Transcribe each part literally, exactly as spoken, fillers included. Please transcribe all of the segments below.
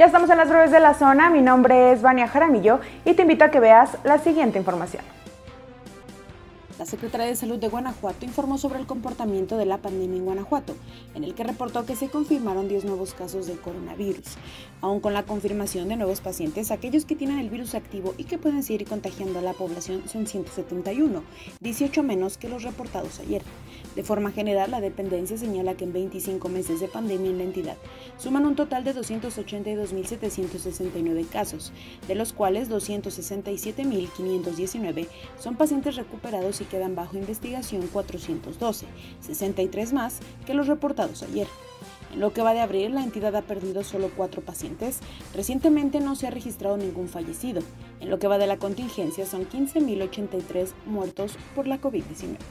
Ya estamos en las breves de la zona, mi nombre es Vania Jaramillo y te invito a que veas la siguiente información. La Secretaría de Salud de Guanajuato informó sobre el comportamiento de la pandemia en Guanajuato, en el que reportó que se confirmaron diez nuevos casos de coronavirus. Aún con la confirmación de nuevos pacientes, aquellos que tienen el virus activo y que pueden seguir contagiando a la población son ciento setenta y uno, dieciocho menos que los reportados ayer. De forma general, la dependencia señala que en veinticinco meses de pandemia en la entidad suman un total de doscientos ochenta y dos mil setecientos sesenta y nueve casos, de los cuales doscientos sesenta y siete mil quinientos diecinueve son pacientes recuperados y quedan bajo investigación cuatrocientos doce, sesenta y tres más que los reportados ayer. En lo que va de abril, la entidad ha perdido solo cuatro pacientes. Recientemente no se ha registrado ningún fallecido. En lo que va de la contingencia, son quince mil ochenta y tres muertos por la COVID diecinueve.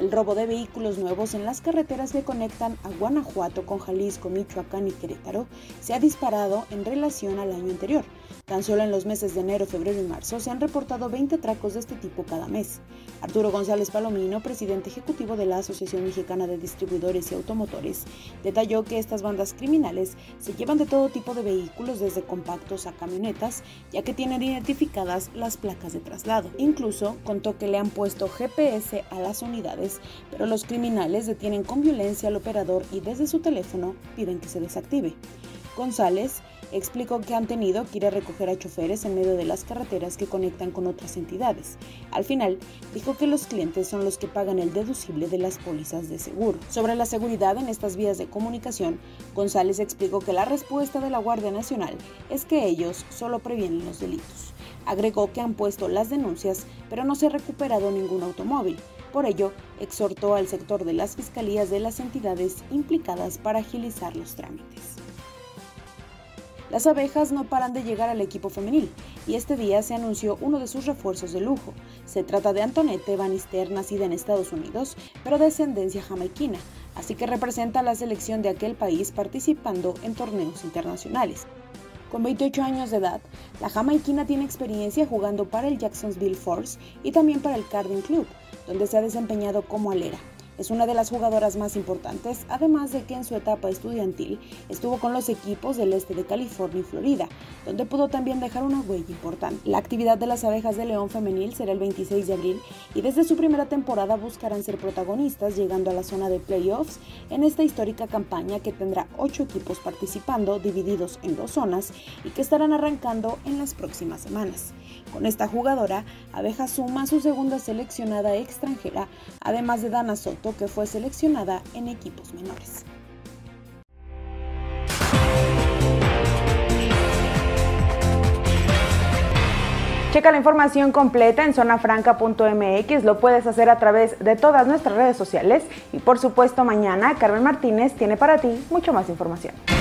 El robo de vehículos nuevos en las carreteras que conectan a Guanajuato con Jalisco, Michoacán y Querétaro se ha disparado en relación al año anterior. Tan solo en los meses de enero, febrero y marzo se han reportado veinte atracos de este tipo cada mes. Arturo González Palomino, presidente ejecutivo de la Asociación Mexicana de Distribuidores y Automotores, detalló que estas bandas criminales se llevan de todo tipo de vehículos, desde compactos a camionetas, ya que tienen identificadas las placas de traslado. Incluso contó que le han puesto G P S a las unidades, pero los criminales detienen con violencia al operador y desde su teléfono piden que se desactive. González explicó que han tenido que ir a recoger a choferes en medio de las carreteras que conectan con otras entidades. Al final, dijo que los clientes son los que pagan el deducible de las pólizas de seguro. Sobre la seguridad en estas vías de comunicación, González explicó que la respuesta de la Guardia Nacional es que ellos solo previenen los delitos. Agregó que han puesto las denuncias, pero no se ha recuperado ningún automóvil. Por ello, exhortó al sector de las fiscalías de las entidades implicadas para agilizar los trámites. Las abejas no paran de llegar al equipo femenil y este día se anunció uno de sus refuerzos de lujo. Se trata de Antoinette Bannister, nacida en Estados Unidos, pero de ascendencia jamaiquina, así que representa a la selección de aquel país participando en torneos internacionales. Con veintiocho años de edad, la jamaiquina tiene experiencia jugando para el Jacksonville Force y también para el Carden Club, donde se ha desempeñado como alera. Es una de las jugadoras más importantes, además de que en su etapa estudiantil estuvo con los equipos del este de California y Florida, donde pudo también dejar una huella importante. La actividad de las Abejas de León femenil será el veintiséis de abril y desde su primera temporada buscarán ser protagonistas, llegando a la zona de playoffs en esta histórica campaña que tendrá ocho equipos participando, divididos en dos zonas y que estarán arrancando en las próximas semanas. Con esta jugadora, Abeja suma su segunda seleccionada extranjera, además de Dana Soto, que fue seleccionada en equipos menores. Checa la información completa en zona franca punto m x, lo puedes hacer a través de todas nuestras redes sociales y por supuesto mañana Carmen Martínez tiene para ti mucho más información.